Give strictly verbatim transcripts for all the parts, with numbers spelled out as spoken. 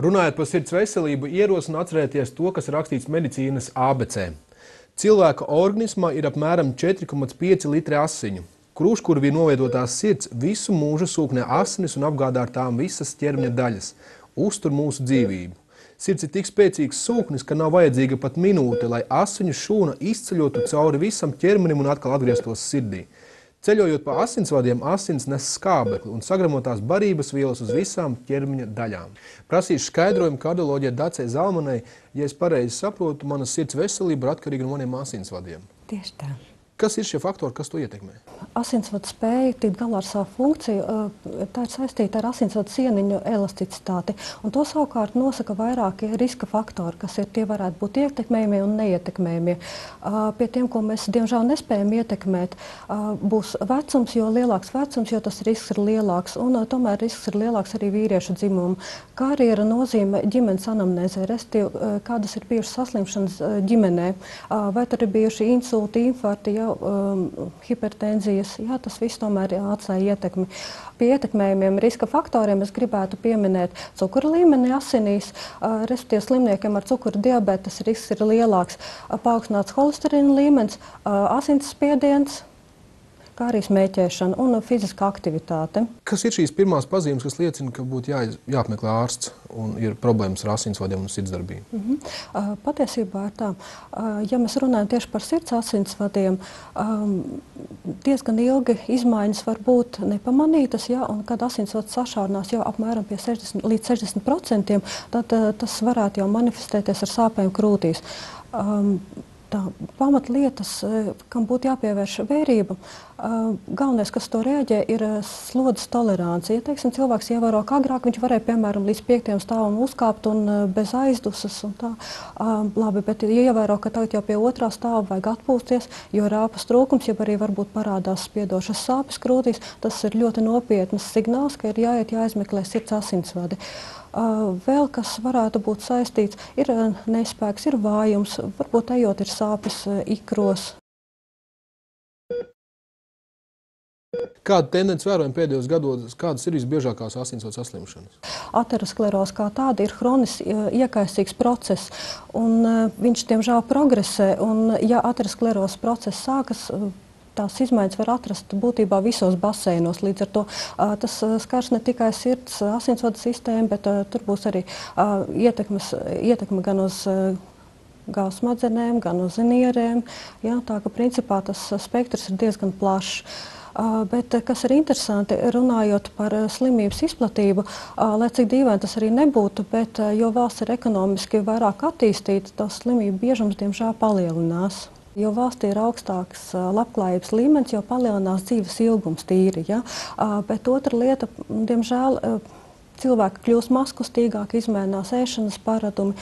Runājot par sirds veselību, ierosinu atcerēties to, kas rakstīts medicīnas A B C. Cilvēka organismā ir apmēram četri komats pieci litri asiņu. Krūškurvī novietotās sirds visu mūžu sūknē asinis un apgādā ar tām visas ķermeņa daļas. Uztur mūsu dzīvību. Sirds ir tik spēcīgs sūknis, ka nav vajadzīga pat minūte, lai asiņu šūna izceļotu cauri visam ķermenim un atkal atgrieztos sirdī. Ceļojot pa asinsvadiem, asins nes skābekli un sagramotās barības vielas uz visām ķermeņa daļām. Prasīšu skaidrojumu kardioloģijai Dacei Zalmanei, ja es pareizi saprotu, mana sirds veselība ir atkarīga no maniem asinsvadiem. Tieši tā. Kas ir šie faktori, kas to ietekmē? Asinsvadu spēja tikt galā ar savu funkciju, tā ir saistīta ar asinsvadu sieniņu elasticitāti. Un to savukārt nosaka vairākie riska faktori, kas ir tie varētu būt ietekmējumie un neietekmējumie. Pie tiem, ko mēs diemžēl nespējam ietekmēt, būs vecums, jo lielāks vecums, jo tas risks ir lielāks. Un tomēr risks ir lielāks arī vīriešu dzimumu. Karjera nozīme ģimenes anamnēzē, respektīvi, kādas ir bijušas saslimšanas ģimenē, vai tur ir bijuši insulti, infarkti, ja, hipertenzijas, jā, tas viss tomēr atstāja ietekmi. Pie ietekmējumiem riska faktoriem es gribētu pieminēt cukura līmeni asinīs, respektīvi slimniekiem ar cukura diabetes risks ir lielāks, paaugstināts holesterīna līmenis, asinsspiediens, kā arī smēķēšana un fiziska aktivitāte. Kas ir šīs pirmās pazīmes, kas liecina, ka būtu jā, jāapmeklē ārsts un ir problēmas ar asinsvadiem un sirdsdarbību? Mm-hmm. uh, patiesībā ir tā, uh, ja mēs runājam tieši par sirds asinsvadiem, um, diezgan ilgi izmaiņas var būt nepamanītas, ja, un kad asinsvads sašaurinās jau apmēram pie sešdesmit līdz sešdesmit procentiem, tad uh, tas varētu jau manifestēties ar sāpēm krūtīs. Um, Tā pamatlietas, kam būtu jāpievērš vērība, galvenais, kas to reaģē, ir slodzes tolerance. Ja teiksim, cilvēks ievēro, kā agrāk viņš varēja, piemēram, līdz piektajam stāvam uzkāpt un bez aizdusas un tā, labi, bet ievēro, ka tagad jau pie otrā stāva vajag atpūsties, jo rāpas trūkums, ja arī varbūt parādās spiedošas sāpes krūtīs, tas ir ļoti nopietnas signāls, ka ir jāiet jāizmeklē sirds asinsvadi. Vēl kas varētu būt saistīts, ir nespēks, ir vājums, varbūt ejot ir sāpes ikros. Kāda tendence vērojam pēdējos gados, kādas ir visbiežākās asinsvadu saslimšanas? Ateroskleroze kā tāda ir hronisks iekaisīgs process, un viņš tiemžēl progresē, un ja aterosklerozes process sākas, tās izmaiņas var atrast būtībā visos baseinos. Līdz ar to tas skars ne tikai sirds asinsvadu sistēmu, bet tur būs arī ietekmes, ietekme gan uz gāzes smadzenēm, gan uz nierēm. Jā, tā ka principā tas spektrs ir diezgan plašs. Bet kas ir interesanti, runājot par slimības izplatību, lai cik dīvaini tas arī nebūtu, bet jo valsts ir ekonomiski vairāk attīstīta, tas slimību biežums diemžēl palielinās. Jo valstī ir augstāks labklājības līmenis, jo palielinās dzīves ilgums tīri, ja? Bet otra lieta, diemžēl, cilvēki kļūst maskustīgāk, izmainās ēšanas paradumi,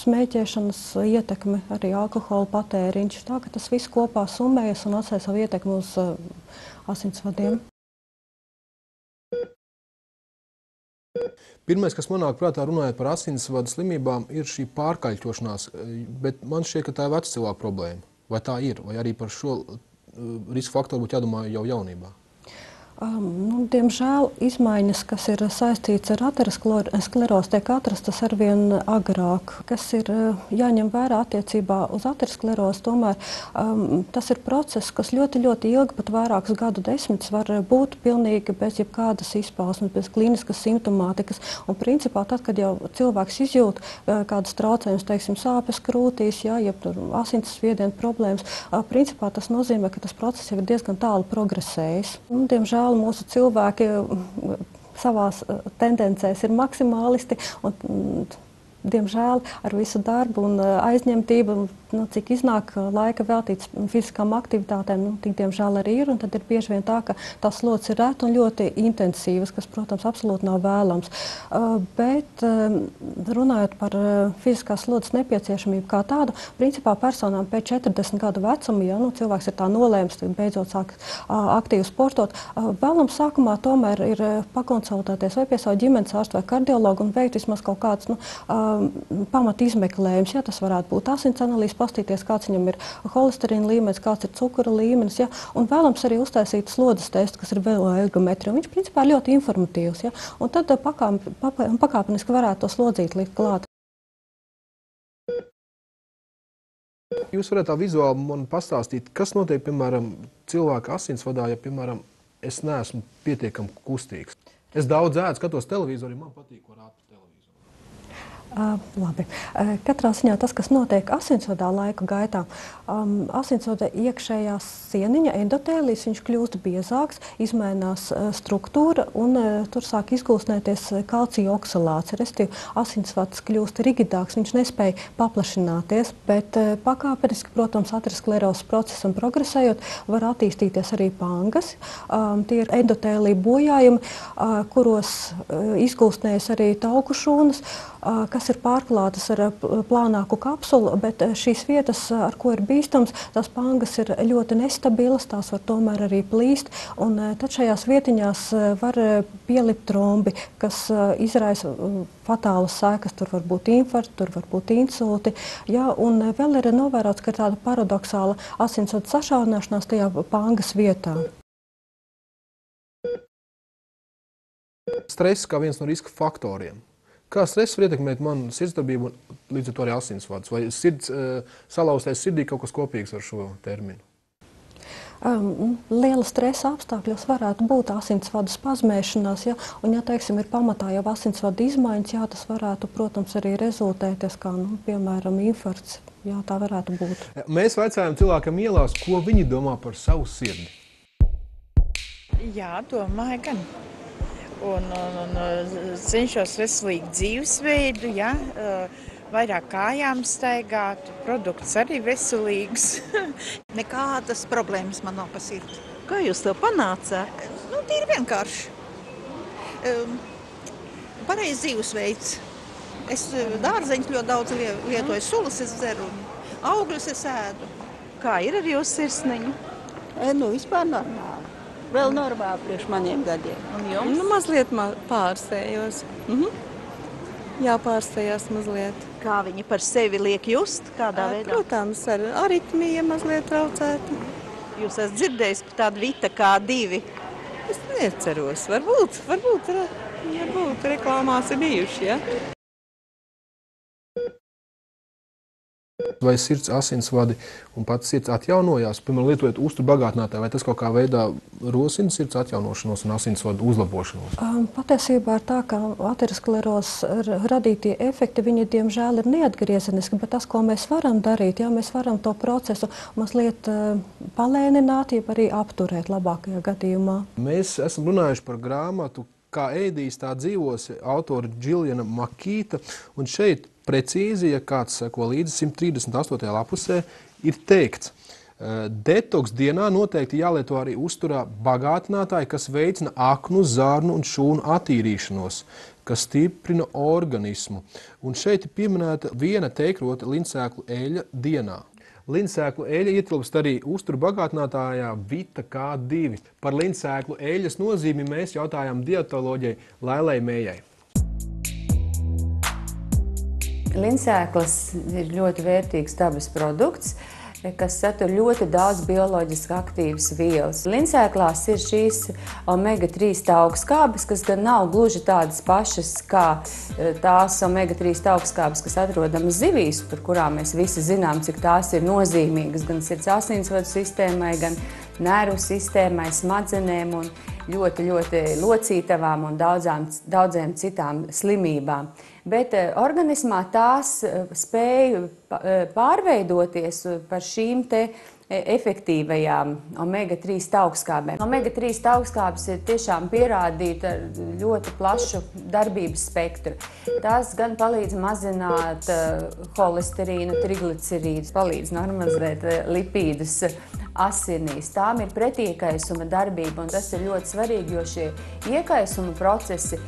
smēķēšanas ietekme, arī alkohola patēriņš, tā ka tas viss kopā summējas un atstāja savu ietekmi uz asinsvadiem. Pirmais, kas manāk prātā runājot par asinsvadu slimībām, ir šī pārkaļķošanās, bet man šķiet, ka tā ir veca cilvēka problēma. Vai tā ir? Vai arī par šo risku faktoru būtu jādomā jau jaunībā? Um, nu, diemžēl izmaiņas, kas ir saistīts ar aterosklerozi, tiek atrastas arvien agrāk. Kas ir jāņem vērā attiecībā uz aterosklerozi, tomēr um, tas ir process, kas ļoti, ļoti ilgi, pat vairākus gadu desmitus var būt pilnīgi bez jebkādas izpausmes, bez klīniskas simptomātikas. Un principā tad, kad jau cilvēks izjūt kādus traucējumus, teiksim, sāpes krūtīs, jā, jeb asinsspiediena problēmas, principā tas nozīmē, ka tas process jau ir diezgan tālu progresējis. Un, diemžēl, mūsu cilvēki savās tendencēs ir maksimālisti un, diemžēl, ar visu darbu un aizņemtību, nu, cik iznāk laika veltīts fiziskām aktivitātēm, nu, tik diemžēl arī ir, un tad ir bieži vien tā, ka tās slodzes ir reti un ļoti intensīvas, kas, protams, absolūti nav vēlams. Bet runājot par fiziskās slodzes nepieciešamību kā tādu, principā personām pēc četrdesmit gadu vecuma, ja, nu, cilvēks ir tā nolēms, beidzot sāk aktīvi sportot, vēlams sākumā tomēr ir pakonsultēties vai pie savu ģimenes ārstu vai kardiologu un veikt vismaz kaut kāds, nu, pamat izmeklējums, ja tas varētu būt asins analīzes, paskatīties, kāds viņam ir holesterīna līmenis, kāds ir cukura līmenis, ja? Un vēlams arī uztaisīt slodzes testu, kas ir veloergometrija. Viņš principā ir ļoti informatīvs, ja? Un tad pakāpeniski varētu to slodzīt likt klāt. Jūs varētu tā vizuāli man pastāstīt, kas notiek, piemēram, cilvēka asinsvadā, ja, piemēram, es neesmu pietiekami kustīgs. Es daudz ēdu, skatos televīzori, man patīk, ko rāda televīzori. Uh, labi. Uh, katrā ziņā tas, kas notiek asinsvadā laika gaitā, um, asinsvada iekšējā sieniņa, endotēlijas, viņš kļūst biezāks, izmainās uh, struktūra un uh, tur sāk izgūstnēties kalcija oksalāts. Restīvi, asinsvads kļūst rigidāks, viņš nespēja paplašināties, bet uh, pakāpeniski, protams, aterosklerozes procesam progresējot, var attīstīties arī pangas. Um, tie ir endotēlija bojājumi, uh, kuros uh, izgūstnējas arī tauku šūnas, uh, kas ir pārklātas ar plānāku kapsulu, bet šīs vietas, ar ko ir bīstams, tās pangas ir ļoti nestabilas, tās var tomēr arī plīst, un tad šajās vietiņās var pielikt trombi, kas izraisa fatālas sēkas, tur var būt infarkti, tur var būt insulti, jā, un vēl ir novērots, ka tāda paradoksāla asinsvadu sašaurināšanās tajā pangas vietā. Stress kā viens no riska faktoriem. Kā stress var ietekmēt manu sirdsdarbību un līdz ar to arī asinsvadus? Vai sirds, salauztais sirdī kaut kas kopīgs ar šo terminu? Um, liela stresa apstākļos varētu būt asinsvadu spazmēšanās, ja, un, ja, teiksim, ir pamatā jau asinsvadu izmaiņas, jā, tas varētu, protams, arī rezultēties kā, nu, piemēram, infarkts, jā, tā varētu būt. Mēs vaicājām cilvēkam ielās, ko viņi domā par savu sirdi. Jā, domāju gan. Un, un, un cenšos veselīgu dzīvesveidu, ja, vairāk kājām staigāt, produkts arī veselīgs. Nekādas problēmas man nav pasirdi. Kā jūs to panācāt? Nu, tīri vienkārši. Um, Pareiz dzīvesveids. Es dārzeņus ļoti daudz lietoju, sulas es dzeru, augļus es ēdu. Kā ir ar jūsu sirsniņu? E, nu, vispār normāli. Vēl normāli priekš maniem gadiem. Un jums? Nu, mazliet pārstējos. Mhm. Jā, pārstējās mazliet. Kā viņi par sevi liek just? Kādā veidā? Protams, ar aritmiju mazliet traucēti. Jūs esat dzirdējis par tādu Vita K divi? Es neceros. Varbūt, varbūt, varbūt reklāmās ir bijuši, ja? Vai sirds asinsvadi un pats sirds atjaunojās, piemēram, lietojot uzturu bagātinātāju, vai tas kaut kā veidā rosina sirds atjaunošanos un asinsvadu uzlabošanos? Um, patiesībā ir tā, ka aterosklerozes radītie efekti, viņi, diemžēl, ir neatgriezeniski, bet tas, ko mēs varam darīt, jā, mēs varam to procesu mazliet uh, palēnināt, jeb arī apturēt labākajā gadījumā. Mēs esam runājuši par grāmatu Kā ēdīs, tā dzīvos, autora Džilliana Makīta, un šeit precīzi, ja kāds seko līdzi simts trīsdesmit astotajā lapusē, ir teikts, detoks dienā noteikti jālieto arī uzturā bagātinātāji, kas veicina aknu, zārnu un šūnu attīrīšanos, kas stiprina organismu. Un šeit ir pieminēta viena teikrota linsēklu eļļa dienā. Linsēklu eļļa ietilpst arī uzturu bagātinātājā Vita K divi. Par linsēklu eļļas nozīmi mēs jautājām dietoloģijai Lailai Meijai. Linsēklas ir ļoti vērtīgs dabas produkts, kas satur ļoti daudz bioloģiski aktīvas vielas. Linsēklās ir šīs omega trīs taukskābes, kas gan nav gluži tādas pašas kā tās omega trīs taukskābes, kas atrodamas zivīs, par kurām mēs visi zinām, cik tās ir nozīmīgas gan sirds asinsvadu sistēmai, gan nervu sistēmai, smadzenēm un ļoti, ļoti locītavām un daudzām, daudziem citām slimībām. Bet organismā tās spēja pārveidoties par šīm te efektīvajām omega trīs taukskābēm. omega trīs taukskābes ir tiešām pierādīta ar ļoti plašu darbības spektru. Tās gan palīdz mazināt holesterīnu, triglicerīdus, palīdz normalizēt lipīdus asinīs. Tām ir pretiekaisuma darbība, un tas ir ļoti svarīgi, jo šie iekaisuma procesi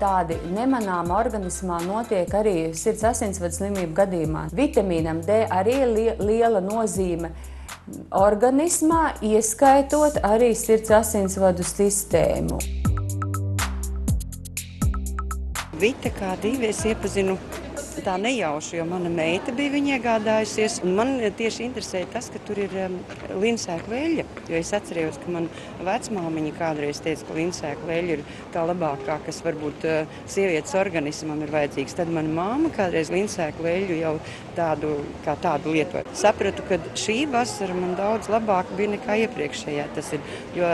tādi nemanām organismā notiek arī sirds asinsvadu slimību gadījumā. Vitamīnam D arī ir liela nozīme organismā, ieskaitot arī sirds asinsvadu sistēmu. Vita K divi es iepazinu tā nejauši, jo mana meita bija viņa iegādājusies. Un man tieši interesēja tas, ka tur ir um, linsēku vēļa, jo es atcerējos, ka man vecmāmiņa kādreiz teica, ka linsēku vēļa ir tā labākā, kas varbūt uh, sievietes organismam ir vajadzīgs. Tad mana māma kādreiz linsēku vēļu jau tādu, kā tādu lietoja. Sapratu, ka šī vasara man daudz labāk bija nekā iepriekšējā tas ir, jo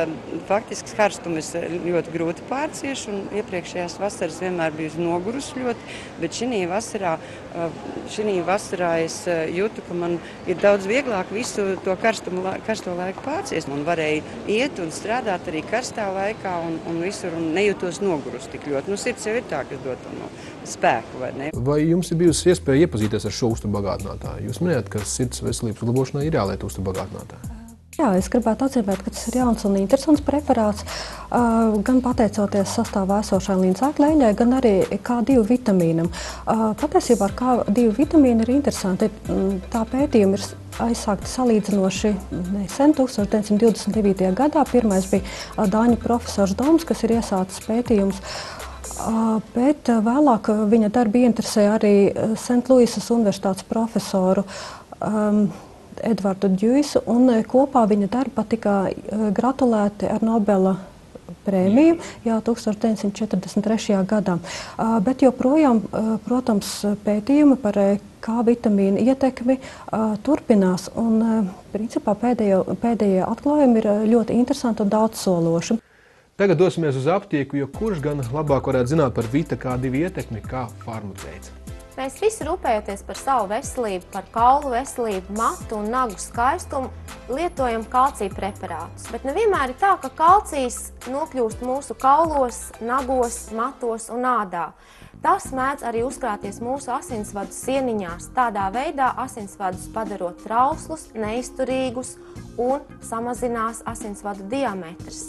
faktiski karstumus ļoti grūti pārciešu un iepriekšējās vasaras vienmēr bija nogurus ļoti, bet šī vasarā, šī vasarā es jūtu, ka man ir daudz vieglāk visu to karstumu, karsto laiku pārcies. Man varēja iet un strādāt arī karstā laikā un, un visur un nejūtos nogurus tik ļoti. Nu, sirds jau ir tā, kas dod no spēku, vai ne? Vai jums ir bijusi iespēja iepazīties ar šo uzturu bagātinātāju? Jūs minējāt, ka sirds veselības uzlabošanai ir jāliet uzturu bagātinātāju. Jā, es gribētu atzīmēt, ka tas ir jauns un interesants preparāts, uh, gan pateicoties sastāvā esošai linsēkvēļai, gan arī K divi vitamīnam. Uh, patiesībā ar K divi vitamīnu ir interesanti, tā pētījumi ir aizsākti salīdzinoši nesen, tūkstoš deviņsimt divdesmit devītajā gadā. Pirmais bija dāņu profesors Doms, kas ir iesācis pētījums. Bet vēlāk viņa darbi interesēja arī Sentluisas universitātes profesoru um, Edvardu Džuisu, un kopā viņa darba tika gratulēti ar Nobela prēmiju jau tūkstoš deviņsimt četrdesmit trešajā gadā. Bet joprojām, protams, pētījumi par K vitamīnu ietekmi turpinās, un principā pēdējo, pēdējie atklājumi ir ļoti interesanti un daudzsološi. Tagad dosimies uz aptieku, jo kurš gan labāk varētu zināt par Vita K divi ietekmi kā farmaceits? Mēs visi rūpējoties par savu veselību, par kaulu veselību, matu un nagu skaistumu, lietojam kalcija preparātus. Bet nevienmēr ir tā, ka kalcijs nokļūst mūsu kaulos, nagos, matos un ādā. Tas mēdz arī uzkrāties mūsu asinsvadu sieniņās, tādā veidā asinsvadus padarot trauslus, neizturīgus un samazinās asinsvadu diametrs.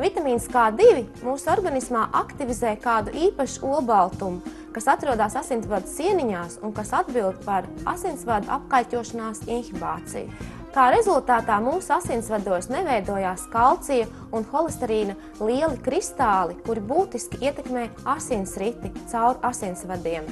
Vitamīns K divi mūsu organismā aktivizē kādu īpašu olbaltumu, kas atrodas asinsvadu sieniņās un kas atbild par asinsvadu apkaļķošanās inhibāciju. Kā rezultātā mūsu asinsvados neveidojās kalcija un holesterīna lieli kristāli, kuri būtiski ietekmē asinsriti caur asinsvadiem.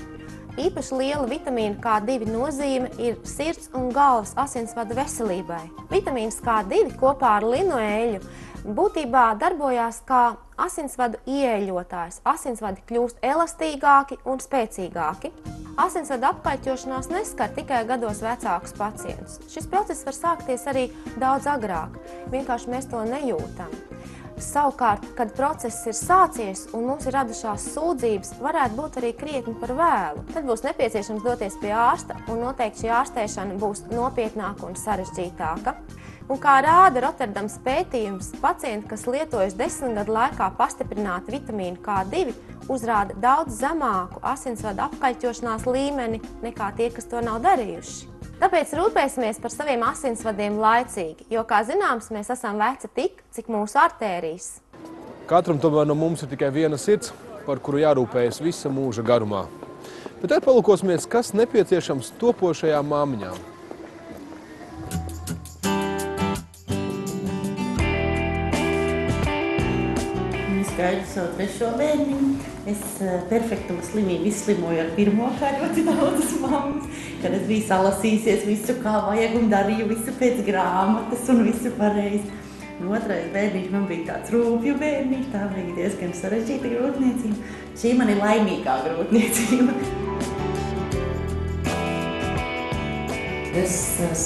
Īpaši liela vitamīna K divi nozīme ir sirds un galvas asinsvadu veselībai. Vitamīns K divi kopā ar linoēļu būtībā darbojās kā asinsvadu ieeļotājs. Asinsvadi kļūst elastīgāki un spēcīgāki. Asinsvadu apkaļķošanās neskar tikai gados vecākus pacientus. Šis process var sākties arī daudz agrāk, vienkārši mēs to nejūtam. Savukārt, kad process ir sācies un mums ir radušās sūdzības, varētu būt arī krietni par vēlu. Tad būs nepieciešams doties pie ārsta, un noteikti šī ārstēšana būs nopietnāka un sarežģītāka. Un kā rāda Rotterdams pētījums, pacienti, kas lietojuši desmit gadu laikā pastiprinātu vitamīnu K divi, uzrāda daudz zemāku asinsvadu apkaļķošanās līmeni nekā tie, kas to nav darījuši. Tāpēc rūpēsimies par saviem asinsvadiem laicīgi, jo, kā zināms, mēs esam veci tik, cik mūsu artērijas. Katram tomēr no mums ir tikai viena sirds, par kuru jārūpējas visa mūža garumā. Bet tad palūkosimies, kas nepieciešams topošajām māmiņām. Gaidu savu trešo bērniņu. Es perfektumu slimību izslimoju ar pirmo kā ļoti daudzas mammas, kad es biju salasīsies visu kā vajag un darīju visu pēc grāmatas un visu pareizi. Un otrais bērniņš man bija tāds rūpju bērniņš, tā bija diezgan sarežģīta grūtniecība. Šī man ir laimīgā grūtniecība. Es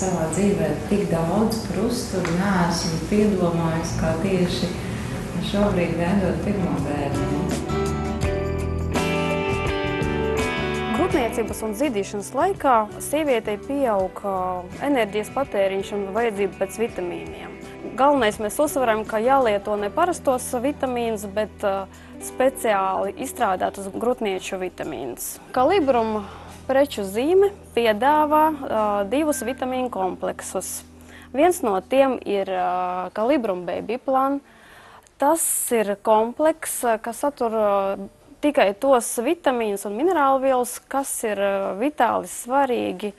savā dzīvē tik daudz krustu neesmu piedomājis, kā tieši šobrīd gaidot pirmo bērnu. Grūtniecības un dzidīšanas laikā sievietei pieauga enerģijas patēriņš un vajadzība pēc vitamīniem. Galvenais mēs uzsveram, ka jālieto ne parastos vitamīnus, bet speciāli izstrādātus grūtnieču vitamīnus. Calibrum preču zīme piedāvā uh, divus vitamīnu kompleksus. Viens no tiem ir uh, Calibrum baby plan. Tas ir kompleks, kas satur tikai tos vitamīnus un minerālvielas, kas ir vitāli svarīgi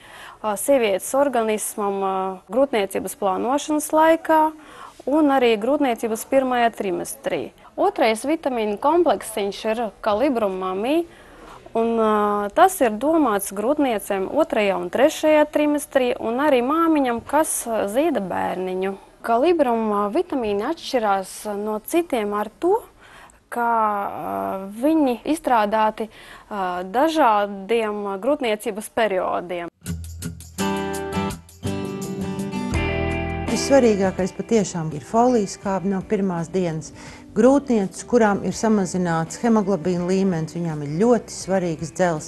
sievietes organismam grūtniecības plānošanas laikā un arī grūtniecības pirmajā trimestrī. Otrais vitamīnu kompleksiņš ir Calibrum mamī. Un, uh, tas ir domāts grūtniecēm otrajā un trešajā trimestrī un arī māmiņam, kas zīda bērniņu. Calibrum vitamīni atšķirās no citiem ar to, ka uh, viņi izstrādāti uh, dažādiem grūtniecības periodiem. Vissvarīgākais patiešām ir folijas kāpi no pirmās dienas. Grūtnieces, kurām ir samazināts hemoglobīna līmenis, viņām ir ļoti svarīgs dzels.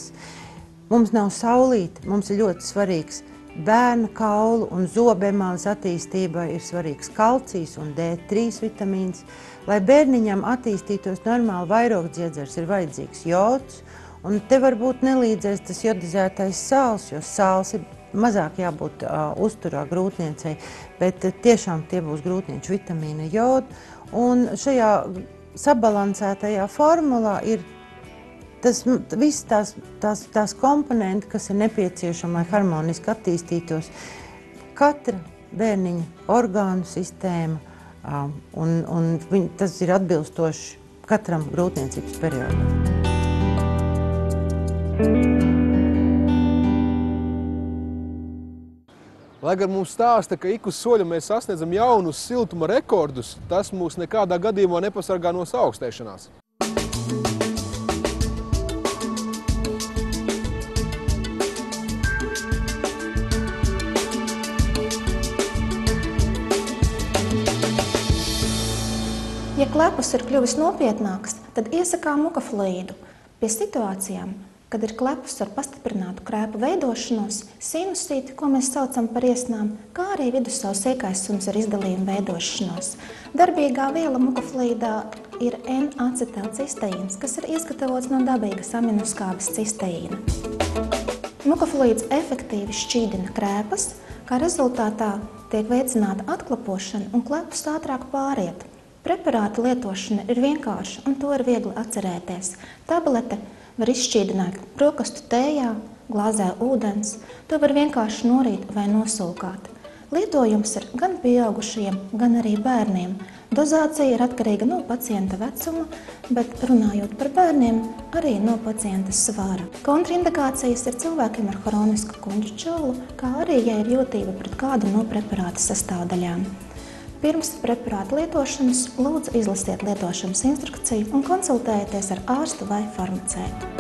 Mums nav saulīte, mums ir ļoti svarīgs bērna kaulu un zobemāles attīstībai ir svarīgs kalcijs un D trīs vitamīns. Lai bērniņam attīstītos normāli, vairogdziedzers ir vajadzīgs jods, un te varbūt nelīdzēs tas jodizētais sāls, jo sāls ir mazāk jābūt uh, uzturā grūtniecei, bet tiešām tie būs grūtnieču vitamīna joda. Un šajā sabalansētajā formulā ir tas, viss tās, tās, tās komponenti, kas ir nepieciešama, lai harmoniski attīstītos katra bērniņa orgānu sistēma, uh, un, un viņ, tas ir atbilstoši katram grūtniecības periodam. Lai gan mums stāsta, ka ik uz soļa mēs sasniedzam jaunus siltuma rekordus, tas mūs nekādā gadījumā nepasargā no saaugstēšanās. Ja klepus ir kļuvis nopietnāks, tad iesakām mukaflīdu. Pie situācijām, kad ir klepus ar pastiprinātu krēpu veidošanos, sinusīti, ko mēs saucam par iesnām, kā arī vidusauss iekaisums ar izdalījumu veidošanos. Darbīgā viela mukaflīdā ir N acetilcisteīns, kas ir izgatavots no dabīgas aminoskābes cisteīna. Mukaflīds efektīvi šķīdina krēpas, kā rezultātā tiek veicināta atklapošana un klepus ātrāk pāriet. Preparāta lietošana ir vienkārša un to ir viegli atcerēties. Tablete var izšķīdināt brokastu tējā, glāzē ūdens, to var vienkārši norīt vai nosulkāt. Lietojums ir gan pieaugušajiem, gan arī bērniem. Dozācija ir atkarīga no pacienta vecuma, bet runājot par bērniem, arī no pacienta svara. Kontraindikācijas ir cilvēkiem ar hronisku kundžu čaulu, kā arī, ja ir jūtība pret kādu no preparāta sastāvdaļām. Pirms preparāta lietošanas lūdzu izlasiet lietošanas instrukciju un konsultējieties ar ārstu vai farmaceitu.